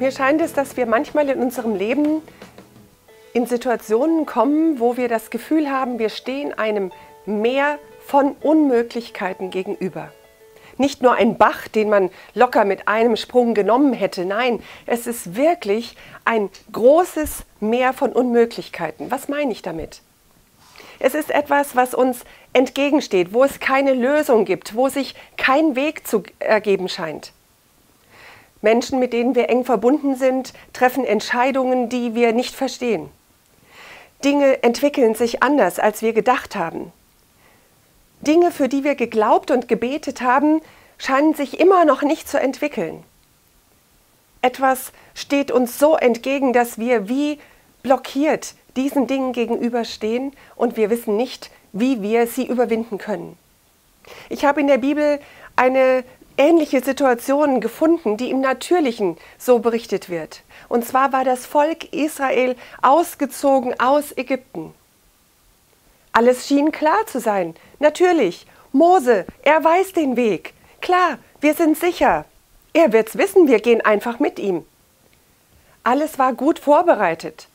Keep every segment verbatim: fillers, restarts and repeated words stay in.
Mir scheint es, dass wir manchmal in unserem Leben in Situationen kommen, wo wir das Gefühl haben, wir stehen einem Meer von Unmöglichkeiten gegenüber. Nicht nur ein Bach, den man locker mit einem Sprung genommen hätte, nein, es ist wirklich ein großes Meer von Unmöglichkeiten. Was meine ich damit? Es ist etwas, was uns entgegensteht, wo es keine Lösung gibt, wo sich kein Weg zu ergeben scheint. Menschen, mit denen wir eng verbunden sind, treffen Entscheidungen, die wir nicht verstehen. Dinge entwickeln sich anders, als wir gedacht haben. Dinge, für die wir geglaubt und gebetet haben, scheinen sich immer noch nicht zu entwickeln. Etwas steht uns so entgegen, dass wir wie blockiert diesen Dingen gegenüberstehen und wir wissen nicht, wie wir sie überwinden können. Ich habe in der Bibel eine ähnliche Situationen gefunden, die im Natürlichen so berichtet wird. Und zwar war das Volk Israel ausgezogen aus Ägypten. Alles schien klar zu sein. Natürlich, Mose, er weiß den Weg. Klar, wir sind sicher. Er wird's wissen, wir gehen einfach mit ihm. Alles war gut vorbereitet.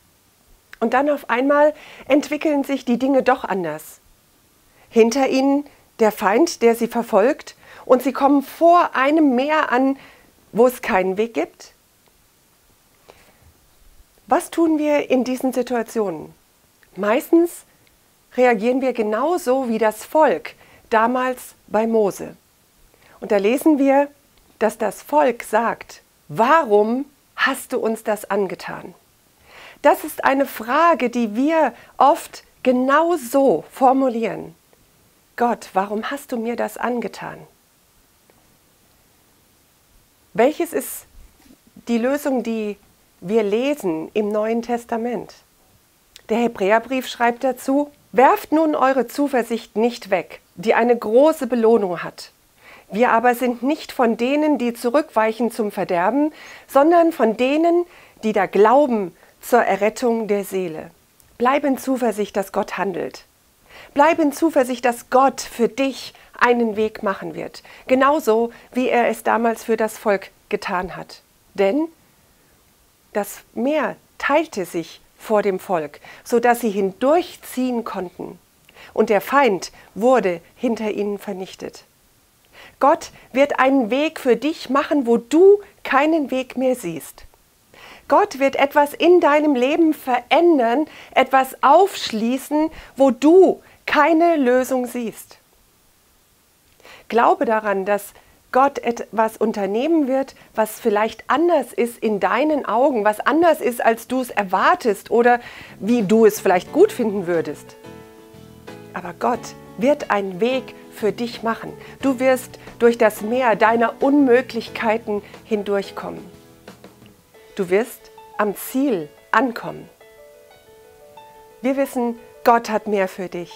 Und dann auf einmal entwickeln sich die Dinge doch anders. Hinter ihnen der Feind, der sie verfolgt, und sie kommen vor einem Meer an, wo es keinen Weg gibt. Was tun wir in diesen Situationen? Meistens reagieren wir genauso wie das Volk damals bei Mose. Und da lesen wir, dass das Volk sagt: Warum hast du uns das angetan? Das ist eine Frage, die wir oft genauso formulieren. Gott, warum hast du mir das angetan? Welches ist die Lösung, die wir lesen im Neuen Testament? Der Hebräerbrief schreibt dazu: Werft nun eure Zuversicht nicht weg, die eine große Belohnung hat. Wir aber sind nicht von denen, die zurückweichen zum Verderben, sondern von denen, die da glauben zur Errettung der Seele. Bleib in Zuversicht, dass Gott handelt. Bleib in Zuversicht, dass Gott für dich handelt, einen Weg machen wird, genauso wie er es damals für das Volk getan hat. Denn das Meer teilte sich vor dem Volk, sodass sie hindurchziehen konnten. Und der Feind wurde hinter ihnen vernichtet. Gott wird einen Weg für dich machen, wo du keinen Weg mehr siehst. Gott wird etwas in deinem Leben verändern, etwas aufschließen, wo du keine Lösung siehst. Glaube daran, dass Gott etwas unternehmen wird, was vielleicht anders ist in deinen Augen, was anders ist, als du es erwartest oder wie du es vielleicht gut finden würdest. Aber Gott wird einen Weg für dich machen. Du wirst durch das Meer deiner Unmöglichkeiten hindurchkommen. Du wirst am Ziel ankommen. Wir wissen, Gott hat mehr für dich.